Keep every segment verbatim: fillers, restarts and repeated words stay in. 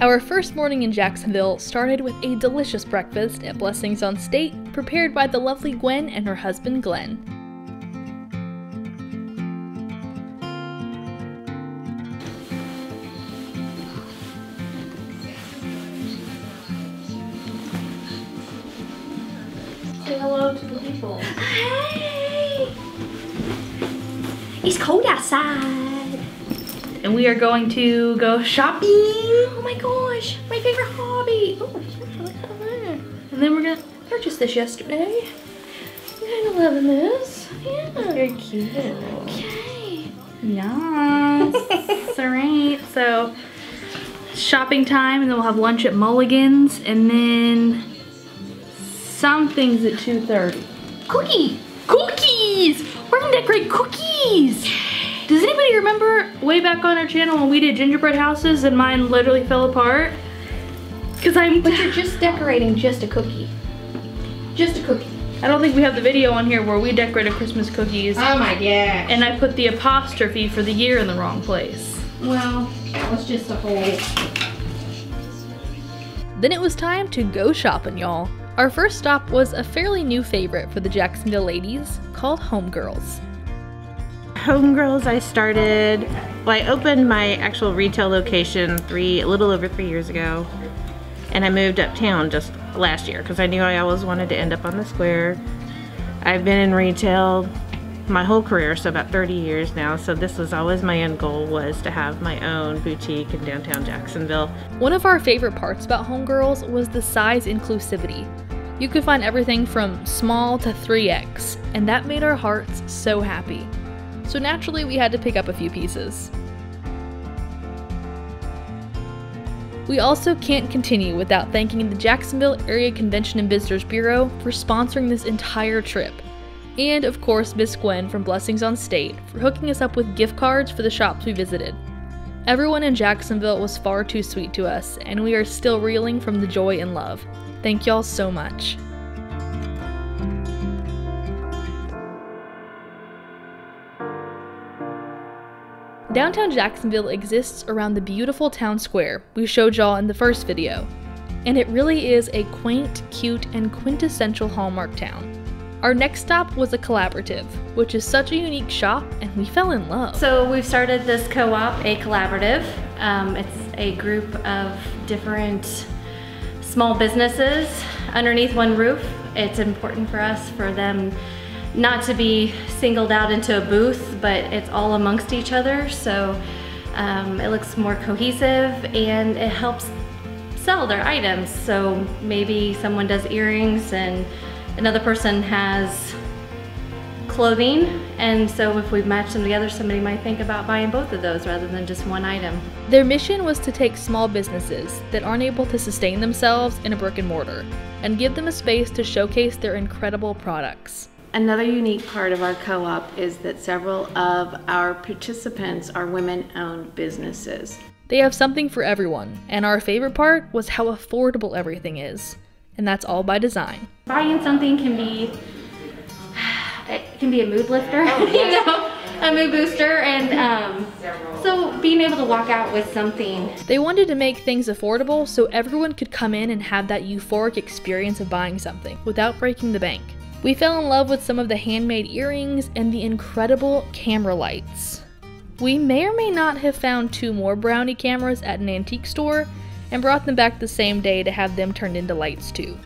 Our first morning in Jacksonville started with a delicious breakfast at Blessings on State, prepared by the lovely Gwen and her husband Glenn. Say hello to the people. Hey! It's cold outside. And we are going to go shopping. Oh my gosh, my favorite hobby. Oh, and then we're gonna purchase this yesterday. I'm kind of loving this. Yeah. Very cute. Okay. Yes. All right, so shopping time, and then we'll have lunch at Mulligan's, and then something's at two thirty. Cookie! Cookies! We're gonna decorate cookies! Does anybody remember way back on our channel when we did gingerbread houses and mine literally fell apart? Cause I'm- But you're just decorating just a cookie. Just a cookie. I don't think we have the video on here where we decorated Christmas cookies. Oh my gosh. And I put the apostrophe for the year in the wrong place. Well, that was just a whole. Then it was time to go shopping, y'all. Our first stop was a fairly new favorite for the Jacksonville ladies, called Home Girls. Home Girls, I started, well, I opened my actual retail location three, a little over three years ago, and I moved uptown just last year because I knew I always wanted to end up on the square. I've been in retail my whole career, so about thirty years now, so this was always my end goal, was to have my own boutique in downtown Jacksonville. One of our favorite parts about Home Girls was the size inclusivity. You could find everything from small to three X, and that made our hearts so happy. So naturally, we had to pick up a few pieces. We also can't continue without thanking the Jacksonville Area Convention and Visitors Bureau for sponsoring this entire trip. And of course, Miss Gwen from Blessings on State for hooking us up with gift cards for the shops we visited. Everyone in Jacksonville was far too sweet to us, and we are still reeling from the joy and love. Thank y'all so much. Downtown Jacksonville exists around the beautiful town square we showed y'all in the first video, and it really is a quaint, cute, and quintessential Hallmark town. Our next stop was A Collaborative, which is such a unique shop, and we fell in love. So we've started this co-op, A Collaborative. Um, it's a group of different small businesses underneath one roof. It's important for us for them not to be singled out into a booth, but it's all amongst each other. So um, it looks more cohesive, and it helps sell their items. So maybe someone does earrings and another person has clothing, and so if we match them together, somebody might think about buying both of those rather than just one item. Their mission was to take small businesses that aren't able to sustain themselves in a brick and mortar and give them a space to showcase their incredible products. Another unique part of our co-op is that several of our participants are women-owned businesses. They have something for everyone, and our favorite part was how affordable everything is. And that's all by design. Buying something can be, it can be a mood lifter, you know, a mood booster, and um, so being able to walk out with something. They wanted to make things affordable so everyone could come in and have that euphoric experience of buying something without breaking the bank. We fell in love with some of the handmade earrings and the incredible camera lights. We may or may not have found two more Brownie cameras at an antique store, and brought them back the same day to have them turned into lights too.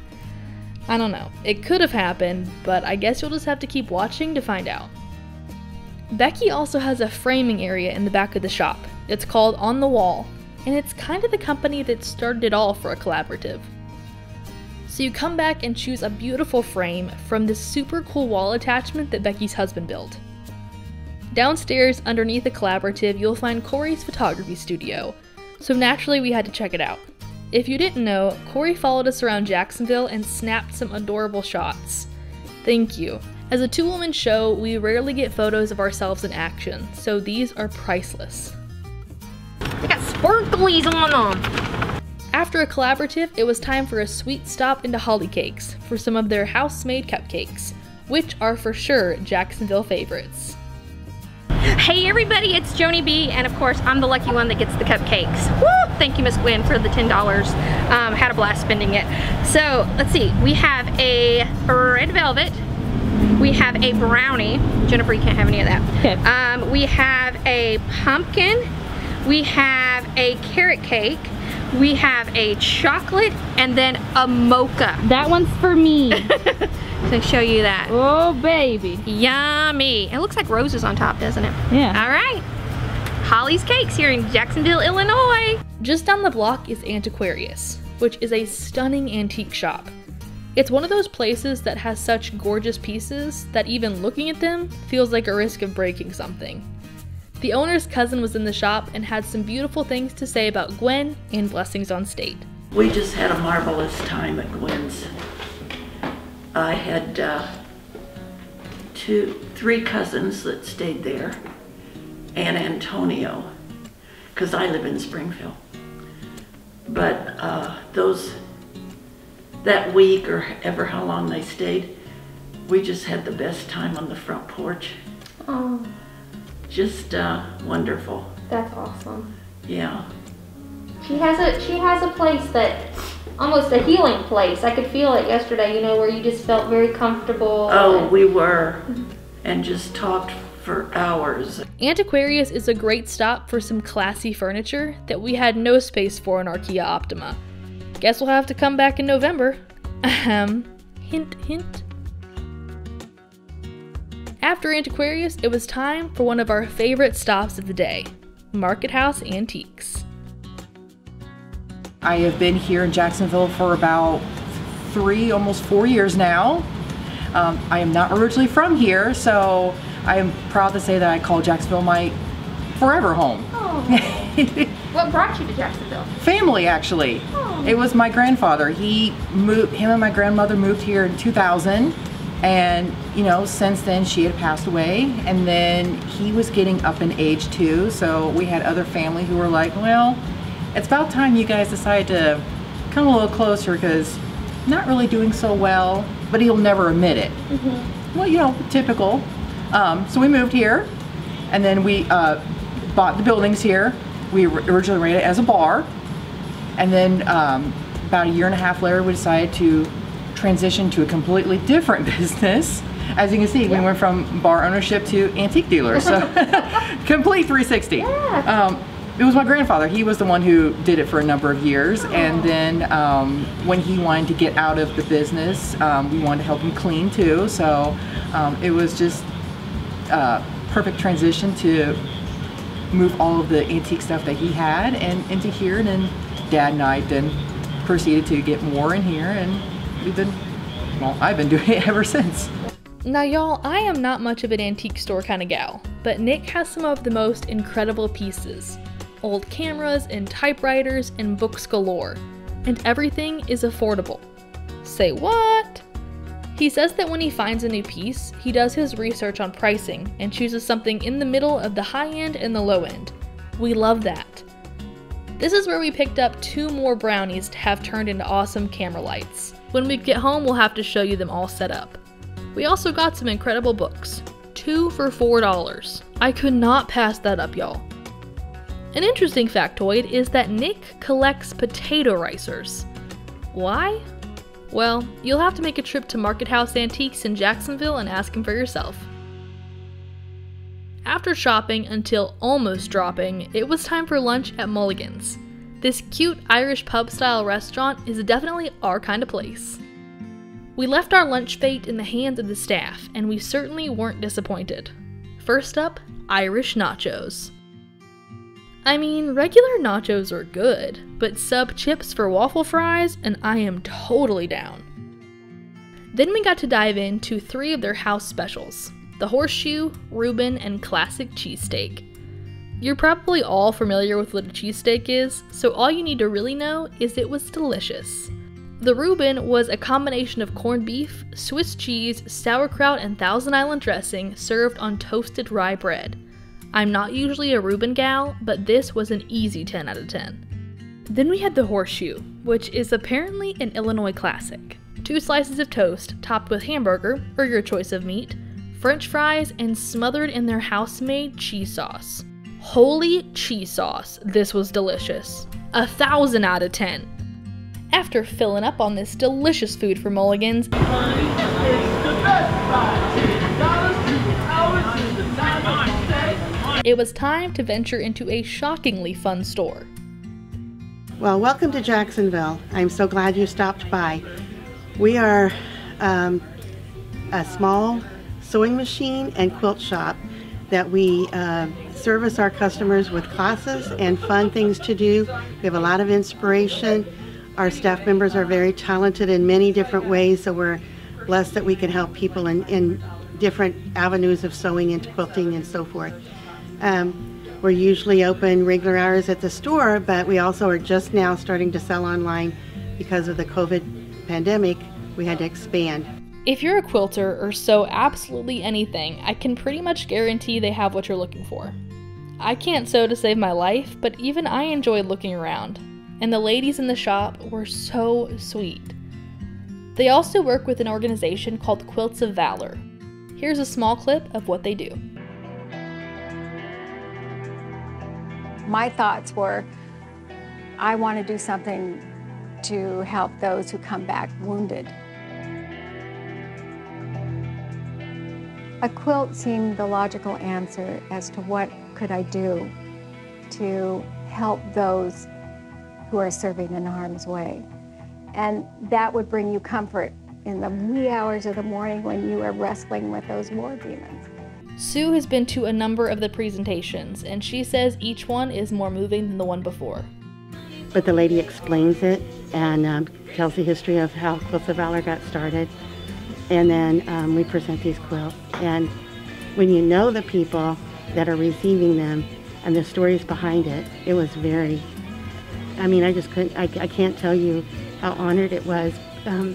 I don't know, it could have happened, but I guess you'll just have to keep watching to find out. Becky also has a framing area in the back of the shop. It's called On the Wall, and it's kind of the company that started it all for A Collaborative. So you come back and choose a beautiful frame from this super cool wall attachment that Becky's husband built. Downstairs underneath A Collaborative, you'll find Corey's photography studio. So naturally, we had to check it out. If you didn't know, Corey followed us around Jacksonville and snapped some adorable shots. Thank you. As a two-woman show, we rarely get photos of ourselves in action, so these are priceless. They got sparklies on them! After A Collaborative, it was time for a sweet stop into Holly Cakes for some of their house-made cupcakes, which are for sure Jacksonville favorites. Hey everybody, it's Joni B, and of course I'm the lucky one that gets the cupcakes. Woo! Thank you Miss Gwen for the ten dollars. Um, had a blast spending it. So let's see, we have a red velvet, we have a brownie. Jennifer, you can't have any of that. Okay. Um, we have a pumpkin, we have a carrot cake, we have a chocolate, and then a mocha. That one's for me. To show you that. Oh baby. Yummy. It looks like roses on top, doesn't it? Yeah. All right. Holly's Cakes here in Jacksonville, Illinois. Just down the block is Antiquarius, which is a stunning antique shop. It's one of those places that has such gorgeous pieces that even looking at them feels like a risk of breaking something. The owner's cousin was in the shop and had some beautiful things to say about Gwen and Blessings on State. We just had a marvelous time at Gwen's. I had uh, two, three cousins that stayed there, and Antonio, because I live in Springfield. But uh, those, that week or ever how long they stayed, we just had the best time on the front porch. Oh. Just uh, wonderful. That's awesome. Yeah. She has a she has a place that almost a healing place. I could feel it yesterday, you know, where you just felt very comfortable. Oh, and we were, and just talked for hours. Antiquarius is a great stop for some classy furniture that we had no space for in Archea Optima. Guess we'll have to come back in November. Ahem. Hint, hint. After Antiquarius, it was time for one of our favorite stops of the day, Market House Antiques. I have been here in Jacksonville for about three, almost four years now. Um, I am not originally from here, so I am proud to say that I call Jacksonville my forever home. Oh. What brought you to Jacksonville? Family, actually. Oh. It was my grandfather. He moved, him and my grandmother moved here in two thousand. And you know, since then she had passed away, and then he was getting up in age too, so we had other family who were like, well, it's about time you guys decide to come a little closer because not really doing so well, but he'll never admit it. Mm-hmm. Well, you know, typical. Um, so we moved here, and then we uh, bought the buildings here. We originally ran it as a bar, and then um, about a year and a half later we decided to transition to a completely different business. As you can see, yeah, we went from bar ownership to antique dealers, so complete three sixty. Yeah. Um, it was my grandfather. He was the one who did it for a number of years, oh. and then um, when he wanted to get out of the business, um, we wanted to help him clean too, so um, it was just a perfect transition to move all of the antique stuff that he had and into here, and then Dad and I then proceeded to get more in here, and We've been, well, I've been doing it ever since. Now y'all, I am not much of an antique store kind of gal, but Nick has some of the most incredible pieces. Old cameras and typewriters and books galore. And everything is affordable. Say what? He says that when he finds a new piece, he does his research on pricing and chooses something in the middle of the high end and the low end. We love that. This is where we picked up two more brownies to have turned into awesome camera lights. When we get home, we'll have to show you them all set up. We also got some incredible books, two for four dollars. I could not pass that up, y'all. An interesting factoid is that Nick collects potato ricers. Why? Well, you'll have to make a trip to Market House Antiques in Jacksonville and ask him for yourself. After shopping until almost dropping, it was time for lunch at Mulligan's. This cute Irish pub-style restaurant is definitely our kind of place. We left our lunch fate in the hands of the staff, and we certainly weren't disappointed. First up, Irish nachos. I mean, regular nachos are good, but sub chips for waffle fries, and I am totally down. Then we got to dive into three of their house specials, the horseshoe, Reuben, and classic cheesesteak. You're probably all familiar with what a cheesesteak is, so all you need to really know is it was delicious. The Reuben was a combination of corned beef, Swiss cheese, sauerkraut, and Thousand Island dressing served on toasted rye bread. I'm not usually a Reuben gal, but this was an easy ten out of ten. Then we had the horseshoe, which is apparently an Illinois classic. Two slices of toast topped with hamburger, or your choice of meat, french fries, and smothered in their house-made cheese sauce. Holy cheese sauce, this was delicious. A thousand out of ten. After filling up on this delicious food for Mulligan's, it was time to venture into a shockingly fun store. Well, welcome to Jacksonville. I'm so glad you stopped by. We are um, a small sewing machine and quilt shop that we uh, service our customers with classes and fun things to do. We have a lot of inspiration. Our staff members are very talented in many different ways, so we're blessed that we can help people in, in different avenues of sewing and quilting and so forth. Um, We're usually open regular hours at the store, but we also are just now starting to sell online because of the COVID pandemic. We had to expand. If you're a quilter or sew absolutely anything, I can pretty much guarantee they have what you're looking for. I can't sew to save my life, but even I enjoyed looking around, and the ladies in the shop were so sweet. They also work with an organization called Quilts of Valor. Here's a small clip of what they do. My thoughts were, I want to do something to help those who come back wounded. A quilt seemed the logical answer as to what could I do to help those who are serving in harm's way. And that would bring you comfort in the wee hours of the morning when you are wrestling with those war demons. Sue has been to a number of the presentations, and she says each one is more moving than the one before. But the lady explains it and um, tells the history of how Quilts of Valor got started, and then um, we present these quilts. And when you know the people that are receiving them and the stories behind it, it was very, I mean, I just couldn't, I, I can't tell you how honored it was. Um,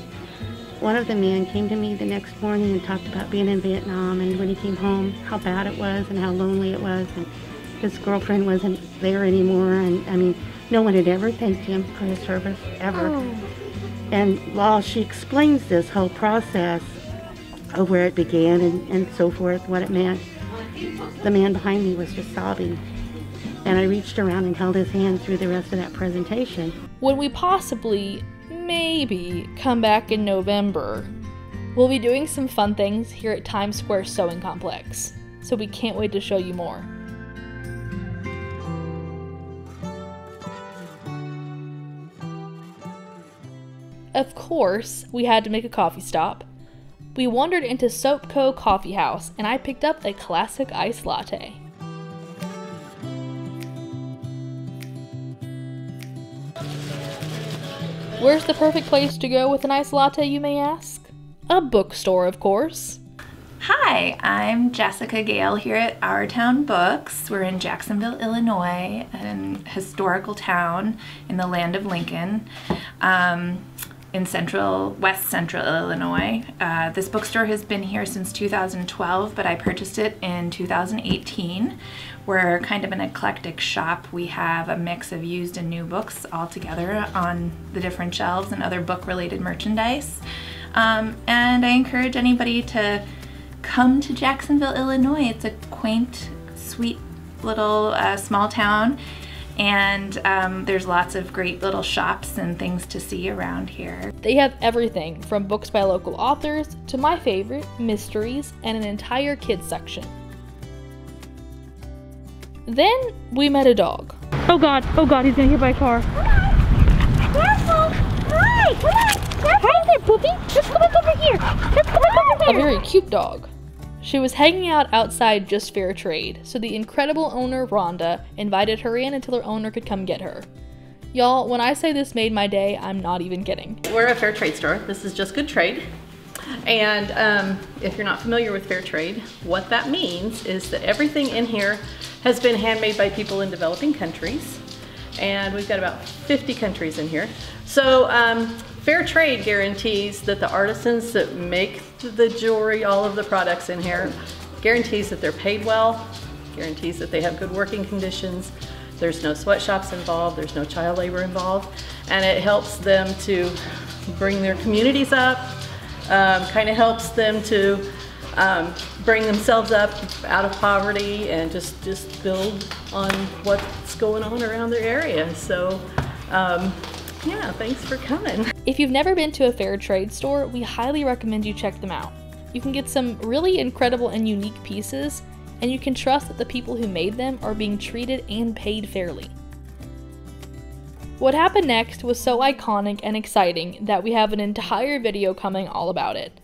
One of the men came to me the next morning and talked about being in Vietnam and when he came home, how bad it was and how lonely it was. And his girlfriend wasn't there anymore. And I mean, no one had ever thanked him for his service, ever. Oh. And while she explains this whole process of where it began and, and so forth, what it meant, the man behind me was just sobbing. And I reached around and held his hand through the rest of that presentation. When we possibly maybe come back in November, we'll be doing some fun things here at Times Square Sewing Complex, so we can't wait to show you more. Of course, we had to make a coffee stop. We wandered into Soap Co. Coffee House, and I picked up a classic iced latte. Where's the perfect place to go with an iced latte, you may ask? A bookstore, of course. Hi, I'm Jessica Gale here at Our Town Books. We're in Jacksonville, Illinois, an historical town in the land of Lincoln, um, in central, west central Illinois. Uh, this bookstore has been here since two thousand twelve, but I purchased it in two thousand eighteen. We're kind of an eclectic shop. We have a mix of used and new books all together on the different shelves and other book-related merchandise. Um, and I encourage anybody to come to Jacksonville, Illinois. It's a quaint, sweet little uh, small town, and um, there's lots of great little shops and things to see around here. They have everything from books by local authors to my favorite, mysteries, and an entire kids section. Then we met a dog. Oh God, oh God, he's gonna get hit by a car. Careful! Hi! Hi there, Poopy! Let's go back over here! Let's go back over there! A very cute dog. She was hanging out outside Just Fair Trade, so the incredible owner, Rhonda, invited her in until her owner could come get her. Y'all, when I say this made my day, I'm not even kidding. We're a Fair Trade store. This is Just Good Trade. And um, if you're not familiar with Fair Trade, what that means is that everything in here has been handmade by people in developing countries. And we've got about fifty countries in here. So um, Fair Trade guarantees that the artisans that make the jewelry, all of the products in here, guarantees that they're paid well, guarantees that they have good working conditions. There's no sweatshops involved, there's no child labor involved. And it helps them to bring their communities up, Um, kind of helps them to um, bring themselves up out of poverty and just, just build on what's going on around their area. So um, yeah, thanks for coming. If you've never been to a Fair Trade store, we highly recommend you check them out. You can get some really incredible and unique pieces, and you can trust that the people who made them are being treated and paid fairly. What happened next was so iconic and exciting that we have an entire video coming all about it.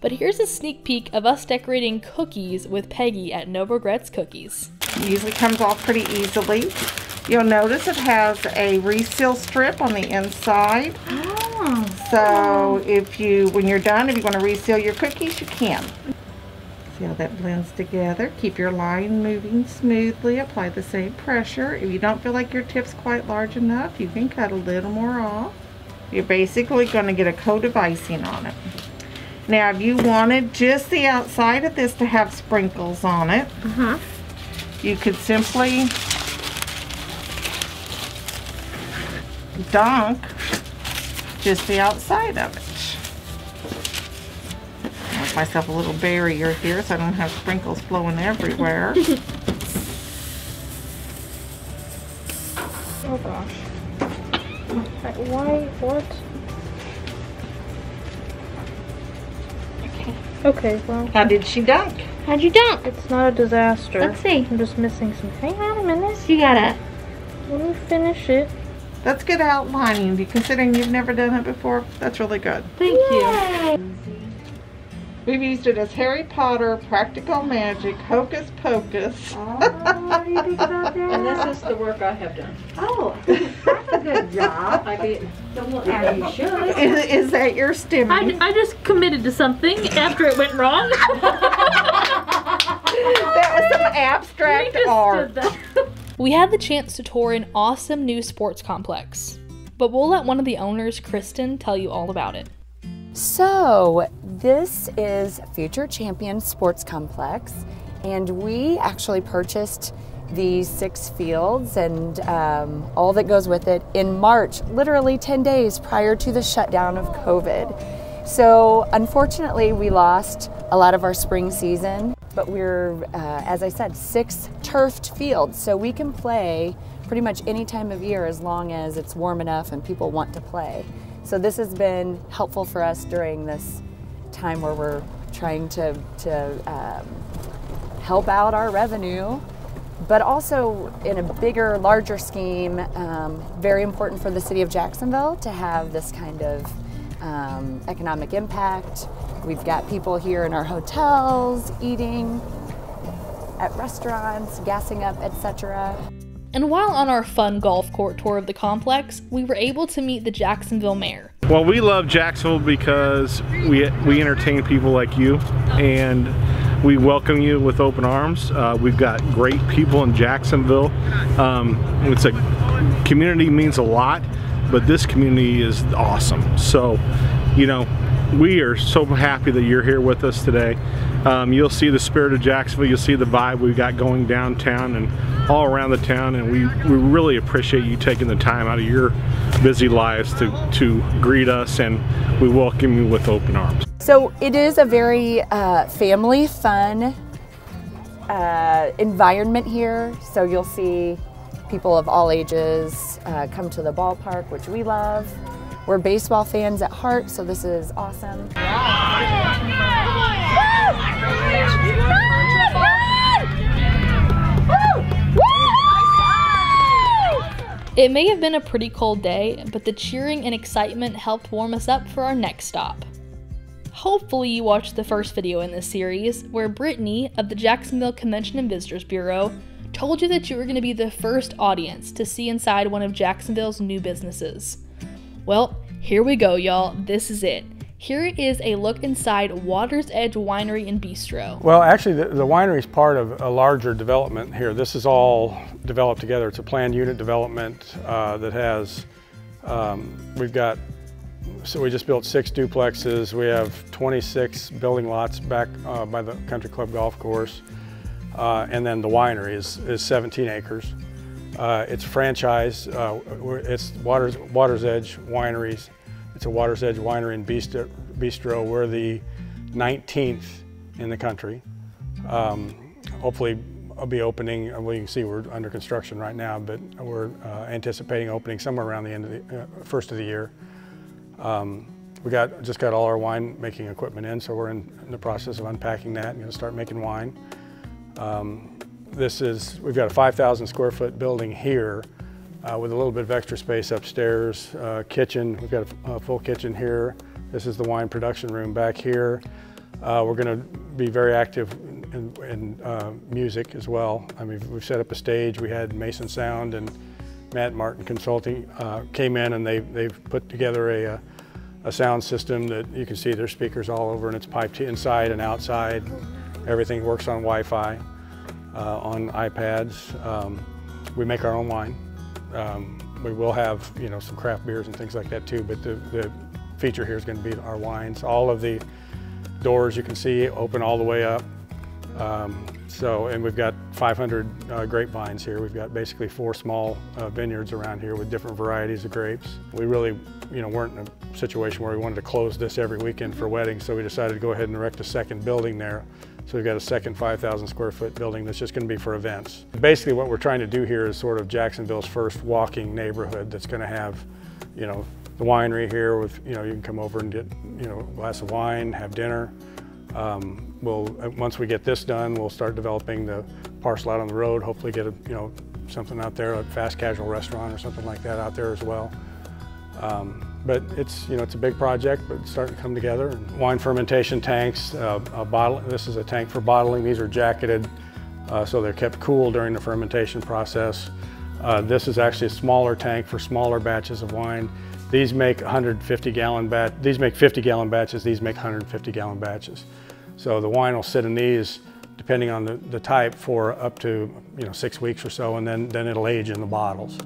But here's a sneak peek of us decorating cookies with Peggy at No Regrets Cookies. It usually comes off pretty easily. You'll notice it has a reseal strip on the inside. Oh. So if you, when you're done, if you want to reseal your cookies, you can. See how that blends together. Keep your line moving smoothly. Apply the same pressure. If you don't feel like your tip's quite large enough, you can cut a little more off. You're basically going to get a coat of icing on it. Now, if you wanted just the outside of this to have sprinkles on it, uh-huh. you could simply dunk just the outside of it. Myself a little barrier here so I don't have sprinkles flowing everywhere. Oh gosh. Why? What? Okay. Okay, well. How did she dunk? How'd you dunk? It's not a disaster. Let's see. I'm just missing some. Hang on a minute. You got it. Let me finish it. That's good outlining. Considering you've never done it before, that's really good. Thank Yay. you. We've used it as Harry Potter, Practical Magic, Hocus Pocus. Oh, what do you think about that? And this is the work I have done. Oh, that's a good job. I mean, don't add you should. Is, is that your stimulus? I, I just committed to something after it went wrong. That was some abstract art. We had the chance to tour an awesome new sports complex, but we'll let one of the owners, Kristen, tell you all about it. So this is Future Champions Sports Complex, and we actually purchased the six fields and um, all that goes with it in March, literally ten days prior to the shutdown of COVID. So unfortunately, we lost a lot of our spring season, but we're, uh, as I said, six turfed fields, so we can play pretty much any time of year as long as it's warm enough and people want to play. So this has been helpful for us during this time where we're trying to, to um, help out our revenue, but also in a bigger, larger scheme, um, very important for the city of Jacksonville to have this kind of um, economic impact. We've got people here in our hotels, eating at restaurants, gassing up, et cetera. And while on our fun golf court tour of the complex, we were able to meet the Jacksonville mayor. Well, we love Jacksonville because we, we entertain people like you, and we welcome you with open arms. Uh, we've got great people in Jacksonville. Um, it's a community means a lot, but this community is awesome. So, you know, we are so happy that you're here with us today. Um, you'll see the spirit of Jacksonville, you'll see the vibe we've got going downtown and all around the town, and we, we really appreciate you taking the time out of your busy lives to, to greet us, and we welcome you with open arms. So it is a very uh, family fun uh, environment here, so you'll see people of all ages uh, come to the ballpark, which we love. We're baseball fans at heart, so this is awesome. It may have been a pretty cold day, but the cheering and excitement helped warm us up for our next stop. Hopefully you watched the first video in this series, where Brittany of the Jacksonville Convention and Visitors Bureau told you that you were going to be the first audience to see inside one of Jacksonville's new businesses. Well, here we go, y'all. This is it. Here is a look inside Water's Edge Winery and Bistro. Well, actually, the, the winery is part of a larger development here. This is all developed together. It's a planned unit development uh, that has, um, we've got, so we just built six duplexes. We have twenty-six building lots back uh, by the country club golf course. Uh, and then the winery is, is seventeen acres. Uh, it's franchise, uh, it's Water's, Water's Edge Wineries. It's a Water's Edge Winery and Bistro. We're the nineteenth in the country. Um, hopefully I'll be opening, well, you can see we're under construction right now, but we're uh, anticipating opening somewhere around the end of the uh, first of the year. Um, we got just got all our wine making equipment in, so we're in, in the process of unpacking that and going to start making wine. Um, this is, we've got a five thousand square foot building here uh, with a little bit of extra space upstairs, uh, kitchen, we've got a, a full kitchen here. This is the wine production room back here. Uh, we're going to be very active in, in uh, music as well. I mean, we've set up a stage. We had Mason Sound and Matt Martin Consulting uh, came in, and they, they've put together a, a sound system that you can see there's speakers all over, and it's piped inside and outside. Everything works on Wi-Fi, uh, on iPads. Um, we make our own wine. Um, we will have, you know, some craft beers and things like that too, but the, the feature here is going to be our wines. All of the doors you can see open all the way up. Um, so, and we've got five hundred uh, grapevines here. We've got basically four small uh, vineyards around here with different varieties of grapes. We really, you know, weren't in a situation where we wanted to close this every weekend for weddings, so we decided to go ahead and erect a second building there. So we've got a second five thousand square foot building that's just going to be for events. Basically what we're trying to do here is sort of Jacksonville's first walking neighborhood that's going to have, you know, the winery here with, you know, you can come over and get, you know, a glass of wine, have dinner. Um, we'll, once we get this done, we'll start developing the parcel out on the road, hopefully get, a, you know, something out there, a fast casual restaurant or something like that out there as well. Um, but it's, you know, it's a big project, but it's starting to come together. Wine fermentation tanks, uh, a bottle, this is a tank for bottling. These are jacketed, uh, so they're kept cool during the fermentation process. Uh, this is actually a smaller tank for smaller batches of wine. These make one hundred fifty gallon batch. These make fifty gallon batches. These make one hundred fifty gallon batches. So the wine will sit in these, depending on the, the type, for up to, you know, six weeks or so, and then then it'll age in the bottles.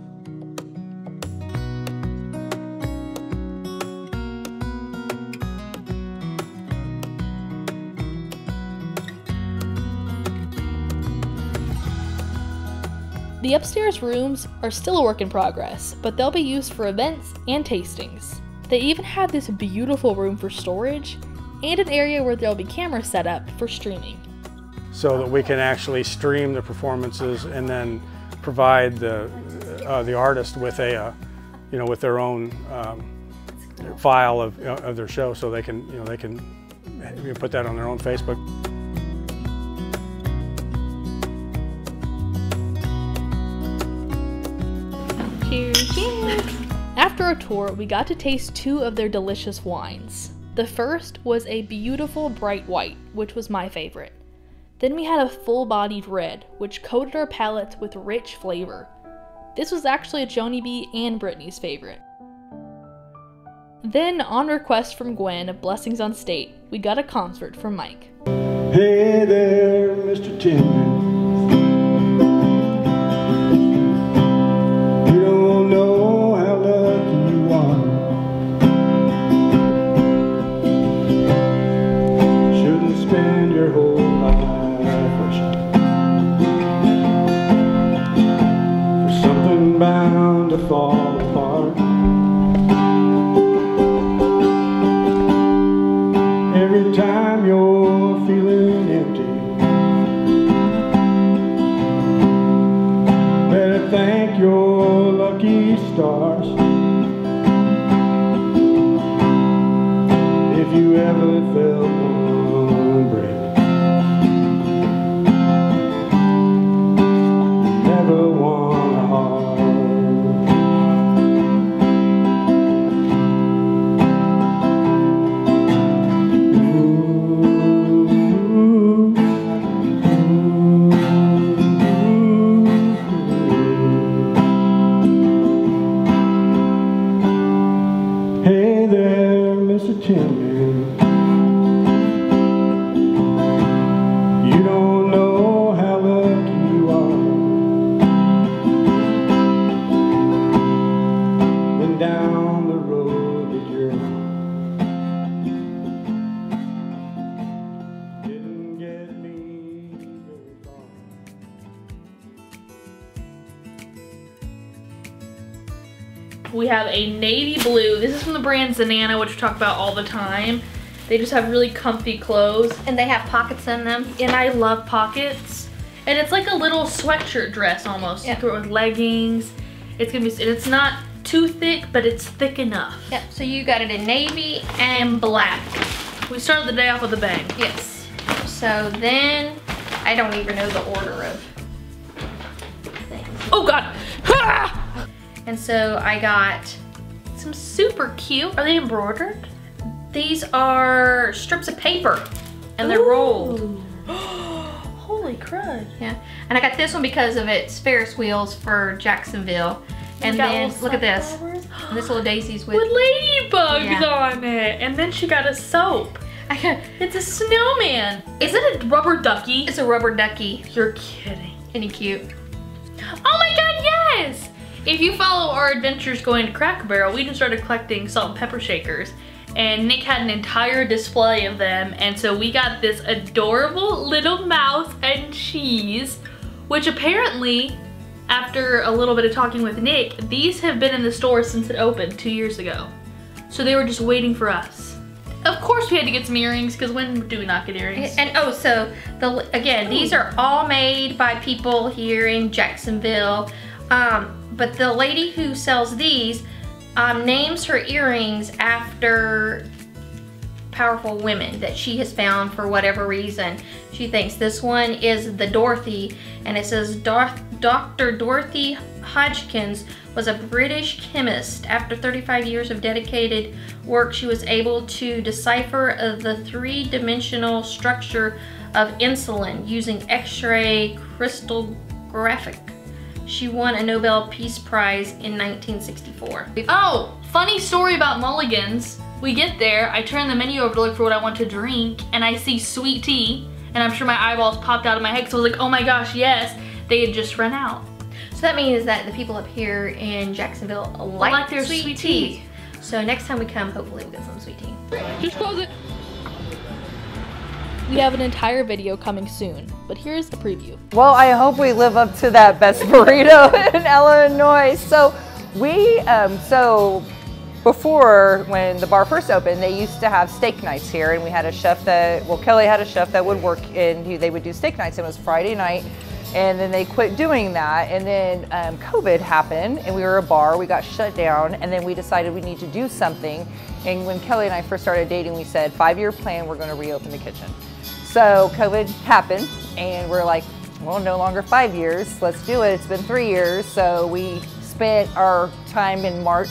The upstairs rooms are still a work in progress, but they'll be used for events and tastings. They even have this beautiful room for storage and an area where there'll be cameras set up for streaming. So that we can actually stream the performances and then provide the, uh, the artist with a, uh, you know, with their own um, file of, uh, of their show, so they can, you know, they can put that on their own Facebook. After our tour, we got to taste two of their delicious wines. The first was a beautiful bright white, which was my favorite. Then we had a full-bodied red, which coated our palates with rich flavor. This was actually a Joni B and Brittany's favorite. Then, on request from Gwen of Blessings on State, we got a concert from Mike. Hey there, Mister Tender. We have a navy blue. This is from the brand Zanana, which we talk about all the time. They just have really comfy clothes. And they have pockets in them. And I love pockets. And it's like a little sweatshirt dress almost. Yeah. You throw it with leggings. It's gonna be, it's not too thick, but it's thick enough. Yep, so you got it in navy and black. We started the day off with a bang. Yes. So then, I don't even know the order of things. Oh God. Ha! And so I got some super cute, are they embroidered? These are strips of paper and they're Ooh. rolled. Holy crud. Yeah, and I got this one because of its Ferris wheels for Jacksonville. And then, look at this. And this little daisy's with, with ladybugs yeah. on it. And then she got a soap. I got, it's a snowman. Is it a rubber ducky? It's a rubber ducky. You're kidding. Isn't he cute? Oh my God, yes! If you follow our adventures going to Cracker Barrel, we just started collecting salt and pepper shakers. And Nick had an entire display of them. And so we got this adorable little mouse and cheese, which apparently, after a little bit of talking with Nick, these have been in the store since it opened two years ago. So they were just waiting for us. Of course we had to get some earrings, because when do we not get earrings? And, and oh, so the again, Ooh. these are all made by people here in Jacksonville. Um, but the lady who sells these um, names her earrings after powerful women that she has found for whatever reason. She thinks this one is the Dorothy, and it says Doctor Dorothy Hodgkins was a British chemist. After thirty-five years of dedicated work, she was able to decipher the three-dimensional structure of insulin using X-ray crystallographic. She won a Nobel Peace Prize in nineteen sixty-four. Oh, funny story about Mulligan's. We get there, I turn the menu over to look for what I want to drink, and I see sweet tea, and I'm sure my eyeballs popped out of my head, because I was like, oh my gosh, yes, they had just run out. So that means that the people up here in Jacksonville like, like their sweet, sweet tea. tea. So next time we come, hopefully we'll get some sweet tea. Just close it. We have an entire video coming soon, but here's a preview. Well, I hope we live up to that best burrito in Illinois. So we, um, so, before, when the bar first opened, they used to have steak nights here, and we had a chef that, well, Kelly had a chef that would work, and he, they would do steak nights, and it was Friday night, and then they quit doing that, and then um, COVID happened, and we were a bar, we got shut down, and then we decided we need to do something, and when Kelly and I first started dating, we said, five-year plan, we're gonna reopen the kitchen. So COVID happened, and we're like, well, no longer five years, let's do it, it's been three years, so we spent our time in March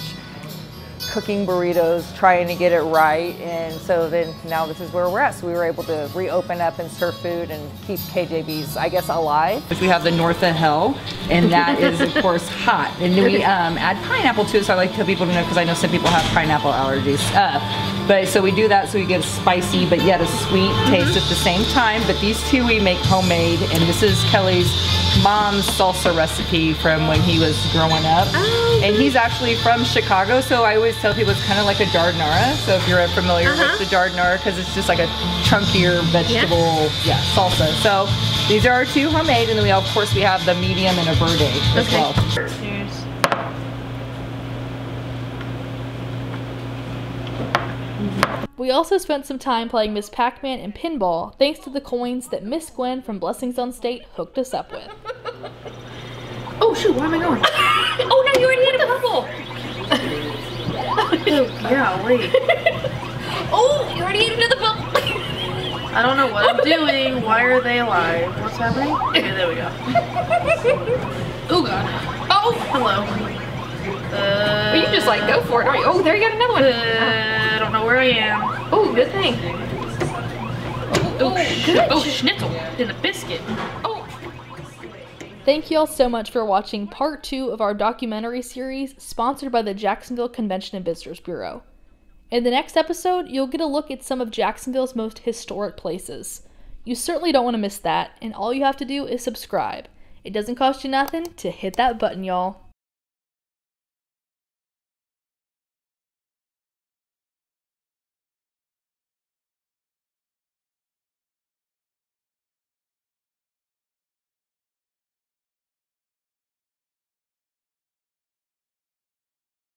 cooking burritos, trying to get it right, and so then now this is where we're at. So we were able to reopen up and serve food and keep K J B's, I guess, alive. We have the North of Hell, and that is, of course, hot. And we um, add pineapple to it, so I like to tell people to know, because I know some people have pineapple allergies. Uh, but so we do that, so we give spicy, but yet a sweet taste mm-hmm. at the same time. But these two we make homemade, and this is Kelly's mom's salsa recipe from when he was growing up. Oh, and he's actually from Chicago, so I always tell people it's kind of like a jardinara. So if you're familiar uh-huh. with the jardinara, because it's just like a chunkier vegetable yeah. yeah, salsa. So these are our two homemade, and then we of course we have the medium and a verde as okay. well. Cheers. We also spent some time playing Miss Pac-Man and pinball, thanks to the coins that Miss Gwen from Blessings on State hooked us up with. Oh shoot, where am I going? Oh no, you already had a purple! Yeah, wait. Oh, you already ate another bump. I don't know what I'm doing. Why are they alive? What's happening? Okay, there we go. Oh God. Oh, hello. Uh, well, you just like go for it. Right. Oh, there you got another one. Uh, I don't know where I am. Oh, good thing. Oh, oh, oh, good. Oh, schnitzel in a biscuit. Oh. Thank you all so much for watching part two of our documentary series sponsored by the Jacksonville Convention and Visitors Bureau. In the next episode, you'll get a look at some of Jacksonville's most historic places. You certainly don't want to miss that, and all you have to do is subscribe. It doesn't cost you nothing to hit that button, y'all.